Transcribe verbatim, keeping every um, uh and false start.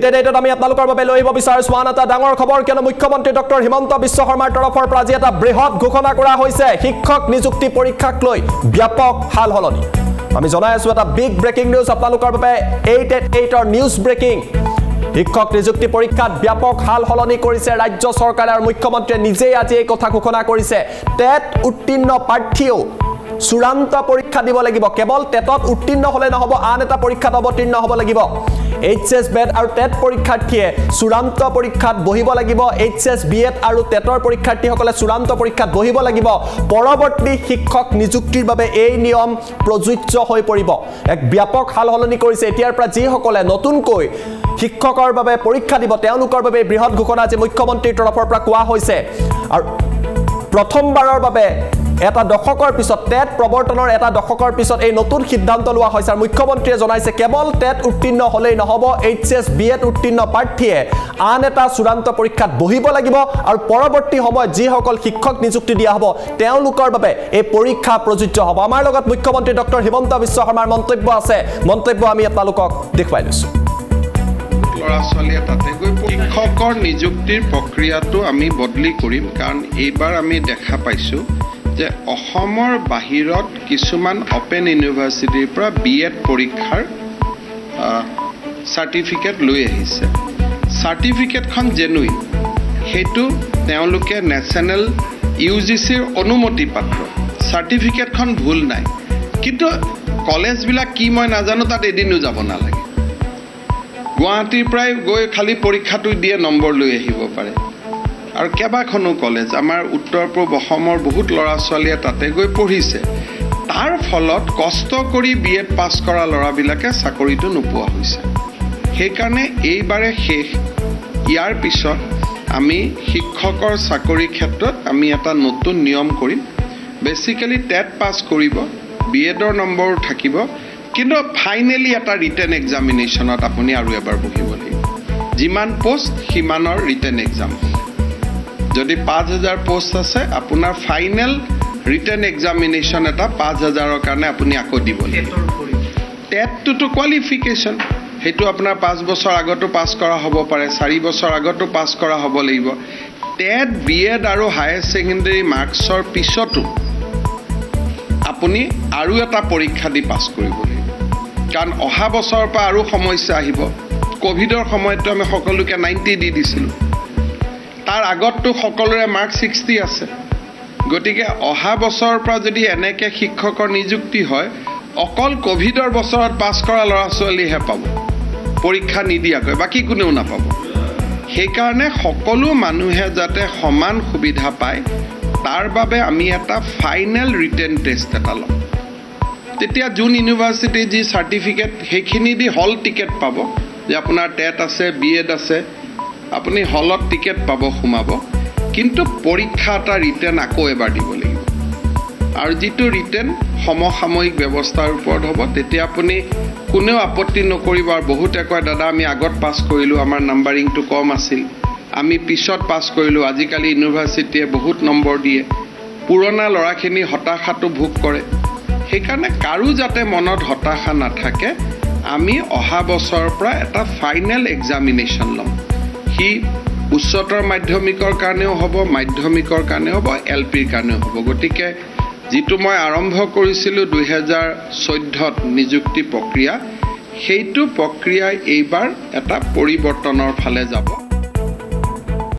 इते डेटा আমি আপোনালোকৰ বাবে লৈ আহিব বিচাৰিছো আন এটা ডাঙৰ খবৰ। কেন মুখ্যমন্ত্ৰী ডক্টৰ হিমন্ত বিশ্ব শৰ্মাৰ তৰফৰ পৰা আজি এটা বৃহৎ ঘোষণা কৰা হৈছে শিক্ষক নিযুক্তি পৰীক্ষাক লৈ ব্যাপক হাল হলনি। আমি জনাই আছো এটা বিগ ব্ৰেকিং নিউজ আপোনালোকৰ বাবে আঠ আঠ আঠ অৰ নিউজ ব্ৰেকিং। শিক্ষক নিযুক্তি পৰীক্ষাত ব্যাপক হাল হলনি কৰিছে ৰাজ্য চৰকাৰে আৰু মুখ্যমন্ত্ৰীয়ে নিজে আজি এই কথা ঘোষণা কৰিছে। টেট উত্তীৰ্ণ প্ৰাৰ্থীও চূড়ান্ত পৰীক্ষা দিব লাগিব, কেৱল টেটত উত্তীৰ্ণ হ'লে নহব, আন এটা পৰীক্ষাত অৱতীৰ্ণ হ'ব লাগিব। এইচএস বেট আৰু টেট পৰীক্ষাৰ্থীয়ে চূড়ান্ত পৰীক্ষাত বহিব লাগিব, এইচএস বিএড আৰু টেটৰ পৰীক্ষাৰ্থীসকলে চূড়ান্ত পৰীক্ষাত বহিব লাগিব। পৰৱৰ্তী শিক্ষক নিযুক্তিৰ বাবে এই নিয়ম প্ৰযোজ্য হৈ পৰিব। এক ব্যাপক হাল হলনি কৰিছে। এতিয়াৰ পৰা যিসকলে নতুনকৈ শিক্ষকৰ বাবে পৰীক্ষা দিব তেওঁলোকৰ বাবে বৃহৎ ঘোষণা যে মুখ্যমন্ত্ৰীৰ তৰফৰ পৰা কোৱা হৈছে। আৰু প্ৰথমবাৰৰ বাবে এটা দশকৰ পিছত টেট প্ৰৱৰ্তনৰ এটা দশকৰ পিছত এই নতুন সিদ্ধান্ত লোৱা হৈছে। মুখ্যমন্ত্ৰীয়ে জনাইছে কেৱল টেট উত্তীৰ্ণ হ'লেই নহব, এইচএছ বিএড উত্তীৰ্ণ প্ৰাৰ্থীয়ে আন এটা চূড়ান্ত পৰীক্ষাত বহিব লাগিব আৰু পৰৱৰ্তী সময়ত যিসকল শিক্ষক নিযুক্তি দিয়া হ'ব তেওঁলোকৰ বাবে এই পৰীক্ষা প্ৰযোজ্য হ'ব। আমাৰ লগত মুখ্যমন্ত্ৰী ডক্টৰ হিমন্ত বিশ্ব শৰ্মাৰ মন্তব্য আছে, মন্তব্য আমি আপোনালোকক দেখুৱাই দিছো। শিক্ষকৰ নিযুক্তিৰ প্ৰক্ৰিয়াটো আমি বদলি কৰিম, কাৰণ এইবাৰ আমি দেখা পাইছো যে অসমৰ বাহিৰত কিছুমান অপেন ইউনিভাৰ্চিটিৰ পৰা বি এড পৰীক্ষাৰ চাৰ্টিফিকেট লৈ আহিছে। চাৰ্টিফিকেটখন জেনুইন, সেইটো তেওঁলোকে নেশ্যনেল ইউ জি চিৰ অনুমতি পাত্ৰ, চাৰ্টিফিকেটখন ভুল নাই। কিন্তু কলেজবিলাক কি মই নাজানো, তাত এদিনো যাব নালাগে, গুৱাহাটীৰ পৰাই গৈ খালী পৰীক্ষাটো দিয়ে নম্বৰ লৈ আহিব পাৰে। আৰু কেইবাখনো কলেজ আমাৰ উত্তৰ পূব অসমৰ বহুত ল'ৰা ছোৱালীয়ে তাতে গৈ পঢ়িছে, তাৰ ফলত কষ্ট কৰি বি এড পাছ কৰা ল'ৰাবিলাকে চাকৰিটো নোপোৱা হৈছে। সেইকাৰণে এইবাৰে শেষ, ইয়াৰ পিছত আমি শিক্ষকৰ চাকৰি ক্ষেত্ৰত আমি এটা নতুন নিয়ম কৰিম। বেচিকেলি টেট পাছ কৰিব, বি এডৰ নম্বৰো থাকিব, কিন্তু ফাইনেলি এটা ৰিটেন এক্সামিনেশ্যনত আপুনি আৰু এবাৰ বহিব লাগিব। যিমান পোষ্ট সিমানৰ ৰিটেন এক্সাম, যদি পাঁচ হাজাৰ পোষ্ট আছে আপোনাৰ ফাইনেল ৰিটেন এক্সামিনেশ্যন এটা পাঁচ হাজাৰৰ কাৰণে আপুনি আকৌ দিব লাগিব। টেটটোতো কোৱালিফিকেশ্যন, সেইটো আপোনাৰ পাঁচ বছৰ আগতো পাছ কৰা হ'ব পাৰে, চাৰি বছৰ আগতো পাছ কৰা হ'ব লাগিব। টেট বি এড আৰু হায়াৰ ছেকেণ্ডেৰী মাৰ্কছৰ পিছতো আপুনি আৰু এটা পৰীক্ষা দি পাছ কৰিব লাগিব, কাৰণ অহা বছৰৰ পৰা আৰু সমস্যা আহিব। ক'ভিডৰ সময়তো আমি সকলোকে নাইণ্টি দি দিছিলোঁ, তাৰ আগততো সকলোৰে মাৰ্ক ছিক্সটি আছে। গতিকে অহা বছৰৰ পৰা যদি এনেকৈ শিক্ষকৰ নিযুক্তি হয়, অকল ক'ভিডৰ বছৰত পাছ কৰা ল'ৰা ছোৱালীহে পাব, পৰীক্ষা নিদিয়াকৈ বাকী কোনেও নাপাব। সেইকাৰণে সকলো মানুহে যাতে সমান সুবিধা পায় তাৰ বাবে আমি এটা ফাইনেল ৰিটেন টেষ্ট এটা ল'ম। তেতিয়া যোন ইউনিভাৰ্চিটিৰ যি চাৰ্টিফিকেট সেইখিনি দি হল টিকেট পাব, যে আপোনাৰ টেট আছে, বি এড আছে, আপুনি হলত টিকেট পাব সোমাব, কিন্তু পৰীক্ষা এটা ৰিটেন আকৌ এবাৰ দিব লাগিব। আৰু যিটো ৰিটেন সমসাময়িক ব্যৱস্থাৰ ওপৰত হ'ব, তেতিয়া আপুনি কোনেও আপত্তি নকৰিব। আৰু বহুতে কয় দাদা আমি আগত পাছ কৰিলোঁ, আমাৰ নাম্বাৰিংটো কম আছিল, আমি পিছত পাছ কৰিলোঁ। আজিকালি ইউনিভাৰ্চিটিয়ে বহুত নম্বৰ দিয়ে, পুৰণা ল'ৰাখিনি হতাশাটো ভোগ কৰে। সেইকাৰণে কাৰো যাতে মনত হতাশা নাথাকে, আমি অহা বছৰৰ পৰা এটা ফাইনেল এক্সামিনেশ্যন ল'ম। সি উচ্চতৰ মাধ্যমিকৰ কাৰণেও হ'ব, মাধ্যমিকৰ কাৰণেও হ'ব, এল পিৰ কাৰণেও হ'ব। গতিকে যিটো মই আৰম্ভ কৰিছিলোঁ দুহেজাৰ চৈধ্যত নিযুক্তি প্ৰক্ৰিয়া, সেইটো প্ৰক্ৰিয়া এইবাৰ এটা পৰিৱৰ্তনৰ ফালে যাব।